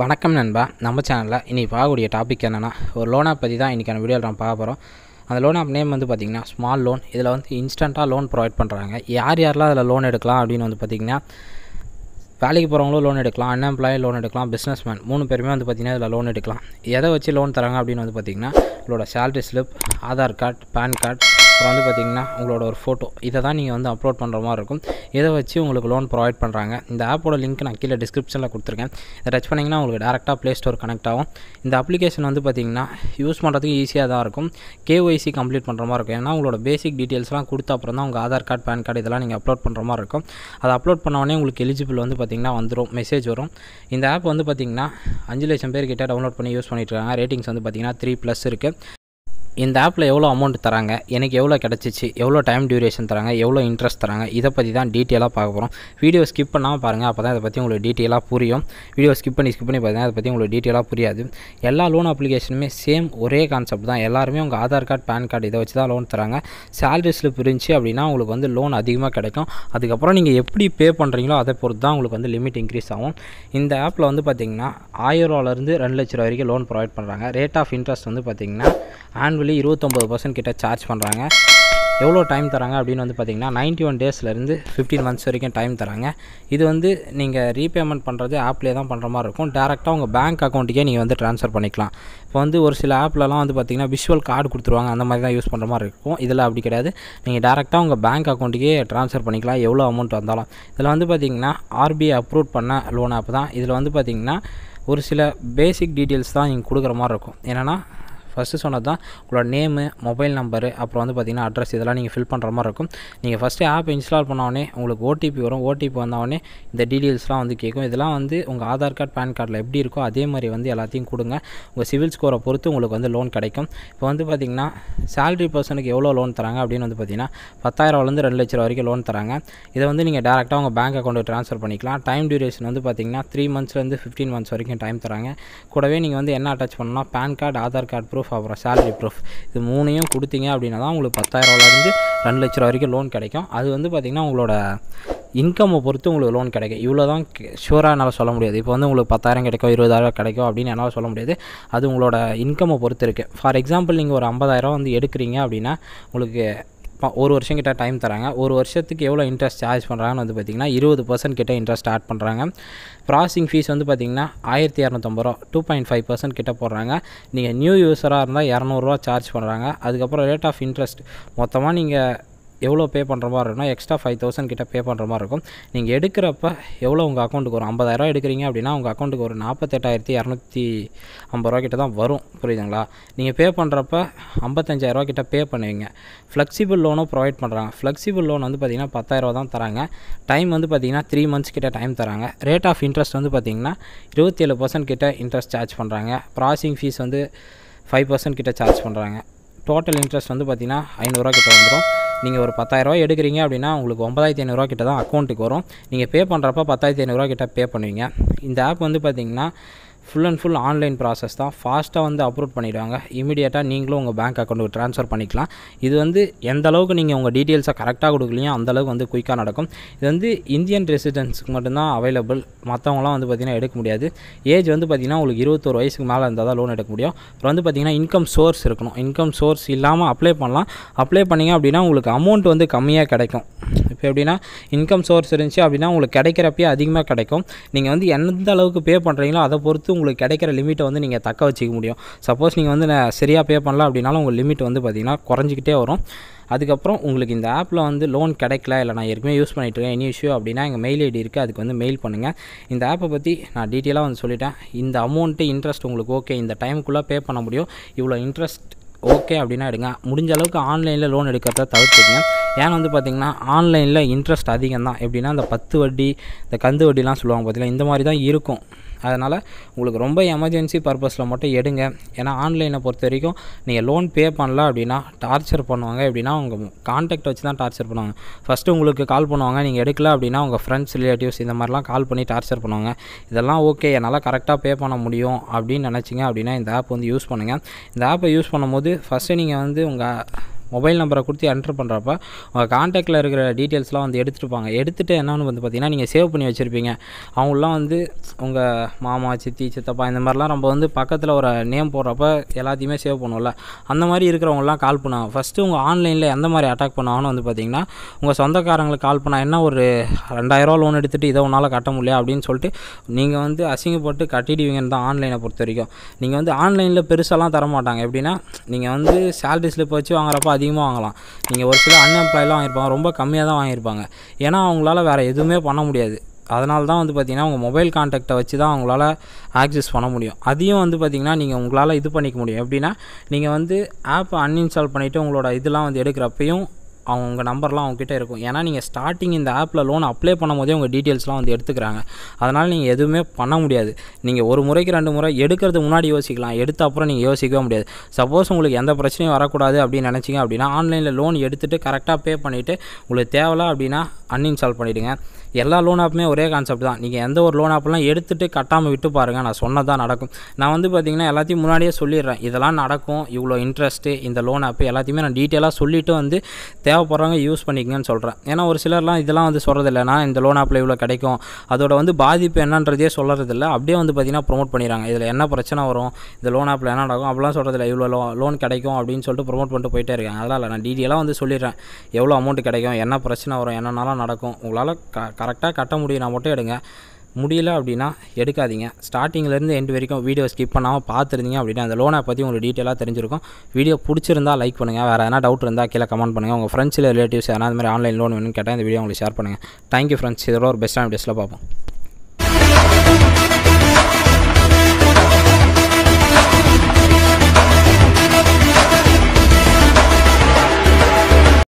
வணக்கம் நண்பா, நம்ம சேனலில் இன்றைக்கி பார்க்கக்கூடிய டாபிக் என்னென்னா ஒரு லோன் ஆப் பற்றி தான் இன்றைக்கான வீடியோவில் நம்ம பார்க்க போகிறோம். அந்த லோன் ஆப் நேம் வந்து பார்த்திங்கன்னா ஸ்மால் லோன். இதில் வந்து இன்ஸ்டண்ட்டாக லோன் ப்ரொவைட் பண்ணுறாங்க. யாரெல்லாம் அதில் லோன் எடுக்கலாம் அப்படின்னு வந்து பார்த்திங்கன்னா வேலைக்கு போகிறவங்களும் லோன் எடுக்கலாம், அன்எம்ப்ளாயி லோன் எடுக்கலாம், பிஸ்னஸ்மேன் மூணு பேருமே வந்து பார்த்திங்கன்னா இதில் லோன் எடுக்கலாம். எதை வச்சு லோன் தராங்க அப்படின்னு வந்து பார்த்திங்கன்னா உங்களோட salary slip, Aadhaar card, PAN card, அப்புறம் வந்து பார்த்திங்கன்னா உங்களோட ஒரு ஃபோட்டோ, இதை தான் நீங்கள் வந்து அப்லோட் பண்ணுற மாதிரி இருக்கும். இதை வச்சு உங்களுக்கு லோன் ப்ரொவைட் பண்ணுறாங்க. இந்த ஆப்போட லிங்க் நான் கீழே டிஸ்கிரிப்ஷனில் கொடுத்துருக்கேன். இதை டச் பண்ணிங்கன்னா உங்களுக்கு டேரெக்டாக ப்ளே ஸ்டோர் கனெக்ட் ஆகும். இந்த அப்ளிகேஷன் வந்து பார்த்திங்கன்னா யூஸ் பண்ணுறதுக்கு ஈஸியாக தான் இருக்கும். கேஒய்சி கம்ப்ளீட் பண்ணுற மாதிரி இருக்கும். ஏன்னா உங்களோட பேசிக் டீட்டெயில்ஸ்லாம் கொடுத்த அப்புறம் தான் உங்கள் ஆதார் கார்டு, பேன் கார்டு இதெல்லாம் நீங்கள் அப்லோட் பண்ணுற மாதிரி இருக்கும். அதை அப்லோட் பண்ணோடனே உங்களுக்கு எலிஜிபிள் வந்து பார்த்திங்கன்னா வந்துடும், மெசேஜ் வரும். இந்த ஆப் வந்து பார்த்திங்கன்னா 5 லட்சம் பேர் கிட்டே டவுன்லோட் பண்ணி யூஸ் பண்ணிட்டுருக்காங்க. ரேட்டிங்ஸ் வந்து பார்த்திங்கன்னா 3+ இருக்குது. இந்த ஆப்பில் எவ்வளோ அமௌண்ட் தராங்க, எனக்கு எவ்வளோ கிடச்சிச்சு, எவ்வளோ டைம் டியூரேஷன் தராங்க, எவ்வளோ இன்ட்ரெஸ்ட் தராங்க, இதை பற்றி தான் டீட்டெயிலாக பார்க்க போகிறோம். வீடியோ ஸ்கிப் பண்ணாமல் பாருங்கள், அப்போ தான் இதை பற்றி உங்களுக்கு டீட்டெயிலாக புரியும். வீடியோ ஸ்கிப் பண்ணி பார்த்தீங்கன்னா அதை பற்றி உங்களுக்கு டீட்டெயிலாக புரியாது. எல்லா லோன் அப்ளிகேஷனுமே சேம் ஒரே கான்செப்ட் தான். எல்லாருமே உங்கள் ஆதார் கார்டு, பேன் கார்டு இதை வச்சு தான் லோன் தராங்க. சேலரி ஸ்லிப் இருந்துச்சு அப்படின்னா உங்களுக்கு வந்து லோன் அதிகமாக கிடைக்கும். அதுக்கப்புறம் நீங்கள் எப்படி பே பண்ணுறீங்களோ அதை பொறுத்து தான் உங்களுக்கு வந்து லிமிட் இன்க்ரீஸ் ஆகும். இந்த ஆப்பில் வந்து பார்த்திங்கன்னா 1000 ரூபாலேருந்து 2 லட்ச ரூபா வரைக்கும் லோன் ப்ரொவைட் பண்ணுறாங்க. ரேட் ஆஃப் இன்ட்ரெஸ்ட் வந்து பார்த்திங்கன்னா ஆன்வலி 29% கிட்ட சார்ஜ் பண்ணுறாங்க. எவ்வளோ டைம் தராங்க அப்படின்னு வந்து பார்த்திங்கன்னா 91 டேஸ்லேருந்து 15 மந்த்ஸ் வரைக்கும் டைம் தராங்க. இது வந்து நீங்கள் ரீபேமெண்ட் பண்ணுறது ஆப்லேயே தான் பண்ணுற மாதிரி இருக்கும். டேரெக்டாக உங்கள் பேங்க் அக்கௌண்ட்டுக்கே நீங்கள் வந்து ட்ரான்ஸ்ஃபர் பண்ணிக்கலாம். இப்போ வந்து ஒரு சில ஆப்லலாம் வந்து பார்த்திங்கன்னா விஷுவல் கார்டு கொடுத்துருவாங்க, அந்த மாதிரி தான் யூஸ் பண்ணுற மாதிரி இருக்கும். இதில் அப்படி கிடையாது, நீங்கள் டேரெக்டாக உங்கள் பேங்க் அக்கௌண்ட்டுக்கே ட்ரான்ஸ்ஃபர் பண்ணிக்கலாம் எவ்வளோ அமௌண்ட் வந்தாலும். இதில் வந்து பார்த்திங்கன்னா ஆர்பிஐ அப்ரூவ் பண்ண லோன் ஆப் தான். இதில் வந்து பார்த்திங்கன்னா ஒரு சில பேசிக் டீட்டெயில்ஸ் தான் நீங்கள் கொடுக்குற மாதிரி இருக்கும். என்னென்னா ஃபஸ்ட்டு சொன்னது தான் உங்களோட நேமு, மொபைல் நம்பரு, அப்புறம் வந்து பார்த்திங்கன்னா அட்ரஸ், இதெல்லாம் நீங்கள் ஃபில் பண்ணுற மாதிரி இருக்கும். நீங்கள் ஃபஸ்ட்டு ஆப் இன்ஸ்டால் பண்ணோடனே உங்களுக்கு ஓடிபி வரும். ஓடிபி வந்தோடனே இந்த டீட்டெயில்ஸ்லாம் வந்து கேட்கும். இதெல்லாம் வந்து உங்கள் ஆதார் கார்டு, பேன் கார்டில் எப்படி இருக்கோ அதே மாதிரி வந்து எல்லாத்தையும் கொடுங்க. உங்கள் சிவில் ஸ்கோரை பொறுத்து உங்களுக்கு வந்து லோன் கிடைக்கும். இப்போ வந்து பார்த்திங்கன்னா சேலரி பர்சனுக்கு எவ்வளோ லோன் தராங்க அப்படின்னு வந்து பார்த்திங்கன்னா 10,000 ரூபாலேருந்து 2 லட்ச ரூபா வரைக்கும் லோன் தராங்க. இதை வந்து நீங்கள் டேரெக்டாக உங்கள் பேங்க் அக்கௌண்ட்டுக்கு ட்ரான்ஸ்ஃபர் பண்ணிக்கலாம். டைம் டியூரேஷன் வந்து பார்த்திங்கன்னா 3 மந்த்ஸ்லேருந்து 15 மந்த்ஸ் வரைக்கும் டைம் தராங்க. கூடவே நீங்கள் வந்து என்ன அட்டாச் பண்ணணும்னா PAN card, Aadhaar card proof, அப்புறம் சேலரி ப்ரூஃப், இது மூணையும் கொடுத்தீங்க அப்படின்னா தான் உங்களுக்கு 10,000 ரூபாலேருந்து 2 லட்ச ரூபா வரைக்கும் லோன் கிடைக்கும். அது வந்து பார்த்திங்கன்னா உங்களோட இன்கம்மை பொறுத்து உங்களுக்கு லோன் கிடைக்கும். இவ்வளோ தான் ஷூராக என்னால் சொல்ல முடியாது. இப்போ வந்து உங்களுக்கு 10,000 கிடைக்கும், 20,000 கிடைக்கும் அப்படின்னு என்னால் சொல்ல முடியாது. அது உங்களோட இன்கம்மை பொறுத்து இருக்குது. ஃபார் எக்ஸாம்பிள் நீங்கள் ஒரு 50,000 வந்து எடுக்கிறீங்க அப்படின்னா உங்களுக்கு ஒரு வருஷம் கிட்ட டைம் தராங்க. ஒரு வருஷத்துக்கு எவ்வளோ இன்ட்ரெஸ்ட் சார்ஜ் பண்ணுறாங்கன்னு வந்து பார்த்திங்கன்னா 20% கிட்ட இன்ட்ரெஸ்ட் ஆட் பண்ணுறாங்க. ப்ராசஸிங் ஃபீஸ் வந்து பார்த்திங்கன்னா 1250 ரூபா 2.5% கிட்ட போடுறாங்க. நீங்கள் நியூ யூஸராக இருந்தால் 200 ரூபா சார்ஜ் பண்ணுறாங்க. அதுக்கப்புறம் ரேட் ஆஃப் இன்ட்ரெஸ்ட் மொத்தமாக நீங்கள் எவ்வளோ பே பண்ணுற மாதிரி இருக்குன்னா எக்ஸ்ட்ரா 5000 கிட்ட பே பண்ணுற மாதிரி இருக்கும். நீங்கள் எடுக்கிறப்ப எவ்வளோ உங்கள் அக்கௌண்ட்டுக்கு ஒரு 50,000 எடுக்கிறீங்க அப்படின்னா உங்கள் அக்கௌண்ட்டுக்கு ஒரு 48,250 ரூபா கிட்ட தான் வரும். புரியுதுங்களா? நீங்கள் பே பண்ணுறப்ப 55,000 ரூபா கிட்ட பே பண்ணுவீங்க. ஃப்ளெக்சிபிள் லோனும் ப்ரொவைட் பண்ணுறாங்க. ஃப்ளெக்சிபிள் லோன் வந்து பார்த்திங்கன்னா 10,000 ரூபா தான் தராங்க. டைம் வந்து பார்த்திங்கன்னா 3 மந்த்ஸ் கிட்ட டைம் தராங்க. ரேட் ஆஃப் இன்ட்ரெஸ்ட் வந்து பார்த்திங்கன்னா 27% கிட்ட இன்ட்ரெஸ்ட் சார்ஜ் பண்ணுறாங்க. ப்ராசஸிங் ஃபீஸ் வந்து 5% கிட்ட சார்ஜ் பண்ணுறாங்க. டோட்டல் இன்ட்ரெஸ்ட் வந்து பார்த்திங்கன்னா 500 ரூபா கிட்ட வந்துடும். நீங்கள் ஒரு 10,000 ரூபா எடுக்கிறீங்க அப்படின்னா உங்களுக்கு 9,500 ரூபா கிட்ட தான் அக்கௌண்ட்டுக்கு வரும். நீங்கள் பே பண்ணுறப்ப 10,500 ரூபா கிட்ட பே பண்ணுவீங்க. இந்த ஆப் வந்து பார்த்திங்கன்னா full and full online process தான். ஃபாஸ்ட்டாக வந்து அப்லோட் பண்ணிவிடுவாங்க. இமீடியட்டாக நீங்களும் உங்கள் பேங்க் அக்கௌண்ட்டுக்கு ட்ரான்ஸ்ஃபர் பண்ணிக்கலாம். இது வந்து எந்த அளவுக்கு நீங்கள் உங்கள் டீட்டெயில்ஸை கரெக்டாக கொடுக்கலையோ அந்தளவுக்கு வந்து குயிக்காக நடக்கும். இது வந்து இந்தியன் ரெசிடென்ட்ஸுக்கு மட்டும்தான் அவைலபிள். மற்றவங்களாம் வந்து பார்த்திங்கன்னா எடுக்க முடியாது. ஏஜ் வந்து பார்த்திங்கன்னா உங்களுக்கு 21 வயசுக்கு மேலே இருந்தால் தான் லோன் எடுக்க முடியும். அப்புறம் வந்து பார்த்திங்கன்னா இன்கம் சோர்ஸ் இருக்கணும். இன்கம் சோர்ஸ் இல்லாமல் அப்ளை பண்ணலாம். அப்ளை பண்ணிங்க அப்படின்னா உங்களுக்கு அமௌண்ட் வந்து கம்மியாக கிடைக்கும். இப்போ எப்படின்னா இன்கம் சோர்ஸ் இருந்துச்சு அப்படின்னா உங்களுக்கு கிடைக்கிறப்பயே அதிகமாக கிடைக்கும். நீங்கள் வந்து எந்த அளவுக்கு பே பண்ணுறீங்களோ அதை பொறுத்து உங்களுக்கு கிடைக்கிற லிமிட்டை வந்து நீங்கள் தக்க வச்சுக்க முடியும். சப்போஸ் நீங்கள் வந்து சரியாக பே பண்ணலாம் அப்படின்னாலும் உங்கள் லிமிட் வந்து பார்த்திங்கன்னா குறைஞ்சிக்கிட்டே வரும். அதுக்கப்புறம் உங்களுக்கு இந்த ஆப்பில் வந்து லோன் கிடைக்கல, இல்லை நான் ஏற்கனவே யூஸ் பண்ணிட்டுருக்கேன், எனி இஷ்யூ அப்படின்னா எங்கள் மெயில் ஐடி இருக்குது, அதுக்கு வந்து மெயில் பண்ணுங்கள். இந்த ஆப்பை பற்றி நான் டீட்டெயிலாக வந்து சொல்லிட்டேன். இந்த அமௌண்ட்டு இன்ட்ரெஸ்ட் உங்களுக்கு ஓகே, இந்த டைமுக்குள்ளே பே பண்ண முடியும், இவ்வளோ இன்ட்ரெஸ்ட் ஓகே அப்படின்னா எடுங்க. முடிஞ்ச அளவுக்கு ஆன்லைனில் லோன் எடுக்கிறத தவிர்த்துங்க. ஏன்னா வந்து பார்த்திங்கன்னா ஆன்லைனில் இன்ட்ரெஸ்ட் அதிகம் தான். எப்படின்னா இந்த 10 வட்டி, இந்த கந்து வட்டிலாம் சொல்லுவாங்க பார்த்திங்கன்னா, இந்த மாதிரி தான் இருக்கும். அதனால் உங்களுக்கு ரொம்ப எமர்ஜென்சி பர்பஸில் மட்டும் எடுங்க. ஏன்னா ஆன்லைனை பொறுத்த வரைக்கும் நீங்கள் லோன் பே பண்ணல அப்படின்னா டார்ச்சர் பண்ணுவாங்க. எப்படின்னா உங்கள் கான்டாக்ட் வச்சு தான் டார்ச்சர் பண்ணுவாங்க. ஃபஸ்ட்டு உங்களுக்கு கால் பண்ணுவாங்க, நீங்கள் எடுக்கல அப்படின்னா உங்கள் ஃப்ரெண்ட்ஸ், ரிலேட்டிவ்ஸ் இந்த மாதிரிலாம் கால் பண்ணி டார்ச்சர் பண்ணுவாங்க. இதெல்லாம் ஓகே, என்னால் கரெக்டாக பே பண்ண முடியும் அப்படின்னு நினச்சிங்க அப்படின்னா இந்த ஆப் வந்து யூஸ் பண்ணுங்கள். இந்த ஆப்பை யூஸ் பண்ணும்போது ஃபஸ்ட்டு நீங்கள் வந்து உங்கள் மொபைல் நம்பரை கொடுத்து என்டர் பண்ணுறப்ப உங்கள் காண்டாக்டில் இருக்கிற டீட்டெயில்ஸ்லாம் வந்து எடுத்துகிட்டுப்பாங்க. எடுத்துகிட்டு என்னென்னு வந்து பார்த்திங்கன்னா நீங்கள் சேவ் பண்ணி வச்சுருப்பீங்க. அவங்களாம் வந்து உங்கள் மாமா, சித்தி, சித்தப்பா இந்த மாதிரிலாம் நம்ம வந்து பக்கத்தில் ஒரு நேம் போடுறப்ப எல்லாத்தையுமே சேவ் பண்ணுவோம்ல, அந்த மாதிரி இருக்கிறவங்களாம் கால் பண்ணுவாங்க. ஃபஸ்ட்டு உங்கள் ஆன்லைனில் எந்த மாதிரி அட்டாக் பண்ணுவாங்கன்னு வந்து பார்த்திங்கன்னா, உங்கள் சொந்தக்காரங்களுக்கு கால் பண்ணால் என்ன ஒரு 2000 ரூபா லோன் எடுத்துகிட்டு இதை உன்னால் கட்ட முடியல அப்படின்னு சொல்லிட்டு நீங்கள் வந்து அசிங்கப்பட்டு கட்டிடுவீங்கன்னு தான் ஆன்லைனை பொறுத்த வரைக்கும். நீங்கள் வந்து ஆன்லைனில் பெருசெல்லாம் தரமாட்டாங்க. எப்படின்னா நீங்கள் வந்து சேலரி ஸ்லிப் வச்சு வாங்குறப்ப அதிகமாக வாங்கலாம். நீங்கள் ஒரு சில அன்எம்ப்ளாய்லாம் வாங்கியிருப்பாங்க, ரொம்ப கம்மியாக தான் வாங்கியிருப்பாங்க. ஏன்னா அவங்களால வேறு எதுவுமே பண்ண முடியாது. அதனால தான் வந்து பார்த்திங்கன்னா உங்கள் மொபைல் கான்டாக்டை வச்சு தான் அவங்களால ஆக்சஸ் பண்ண முடியும். அதையும் வந்து பார்த்திங்கன்னா நீங்கள் உங்களால் இது பண்ணிக்க முடியும். எப்படின்னா நீங்கள் வந்து ஆப்பை அன்இன்ஸ்டால் பண்ணிவிட்டு உங்களோட இதெல்லாம் வந்து எடுக்கிறப்பையும் அவங்க உங்கள் நம்பர்லாம் அவங்ககிட்ட இருக்கும். ஏன்னா நீங்கள் ஸ்டார்டிங் இந்த ஆப்பில் லோன் அப்ளை பண்ணும் போதே உங்கள் டீட்டெயில்ஸ்லாம் வந்து எடுத்துக்கிறாங்க. அதனால் நீங்கள் எதுவுமே பண்ண முடியாது. நீங்கள் ஒரு முறைக்கு 2 முறை எடுக்கிறது முன்னாடி யோசிக்கலாம், எடுத்த அப்புறம் நீங்கள் யோசிக்கவே முடியாது. சப்போஸ் உங்களுக்கு எந்த பிரச்சனையும் வரக்கூடாது அப்படின்னு நினச்சிங்க அப்படின்னா ஆன்லைனில் லோன் எடுத்துகிட்டு கரெக்டாக பே பண்ணிவிட்டு உங்களுக்கு தேவையில்ல அப்படின்னா அன்இன்ஸ்டால் பண்ணிவிடுங்க. எல்லா லோன் ஆப்புமே ஒரே கான்செப்ட் தான். நீங்கள் எந்த ஒரு லோன் ஆப்லாம் எடுத்துகிட்டு கட்டாமல் விட்டு பாருங்கள், நான் சொன்னதான் நடக்கும். நான் வந்து பார்த்திங்கன்னா எல்லாத்தையும் முன்னாடியே சொல்லிடுறேன், இதெல்லாம் நடக்கும், இவ்வளோ இன்ட்ரெஸ்ட்டு இந்த லோன் ஆப்பு எல்லாத்தையுமே நான் டீட்டெயிலாக சொல்லிவிட்டு வந்து தேவைப்படுறவங்க யூஸ் பண்ணிக்கங்கன்னு சொல்கிறேன். ஏன்னா ஒரு சிலர்லாம் இதெல்லாம் வந்து சொல்கிறதில்லைனா இந்த லோன் ஆப்பில் இவ்வளோ கிடைக்கும், அதோட வந்து பாதிப்பு என்னன்றதே சொல்கிறதில்ல. அப்படியே வந்து பார்த்திங்கன்னா ப்ரொமோட் பண்ணிடுறாங்க, இதில் என்ன பிரச்சனை வரும், இந்த லோன் ஆப்பில் என்ன நடக்கும் அப்படிலாம் சொல்கிறதில்ல. இவ்வளோ லோன் கிடைக்கும் அப்படின்னு சொல்லிட்டு ப்ரொமோட் பண்ணிட்டு போயிட்டே இருக்காங்க. அதனால் நான் டீட்டெயிலாக வந்து சொல்லிடுறேன், எவ்வளோ அமௌண்ட் கிடைக்கும், என்ன பிரச்சனை வரும், என்னென்னாலும் நடக்கும். உங்களால் கரெக்டாக கட்ட முடியும் நான் மட்டும் எடுங்க, முடியல அப்படின்னா எடுக்காதீங்க. ஸ்டார்டிங்லேருந்து எண்டு வரைக்கும் வீடியோ ஸ்கிப் பண்ணாமல் பார்த்துருந்தீங்க அப்படின்னா அந்த லோனை பற்றி உங்களுக்கு டீட்டெயிலாக தெரிஞ்சிருக்கும். வீடியோ பிடிச்சிருந்தால் லைக் பண்ணுங்கள். வேறு எதனா டவுட் இருந்தால் கீழே கமெண்ட் பண்ணுங்கள். உங்கள் ஃப்ரெண்ட்ஸில் ரிலேட்டிவ்ஸ் யாராவது மாதிரி ஆன்லைன் லோன் வேணும்னு கேட்டால் இந்த வீடியோ உங்களுக்கு ஷேர் பண்ணுங்கள். Thank you friends. இதோட ஒரு பெஸ்ட்டான டேஸில் பார்ப்போம்.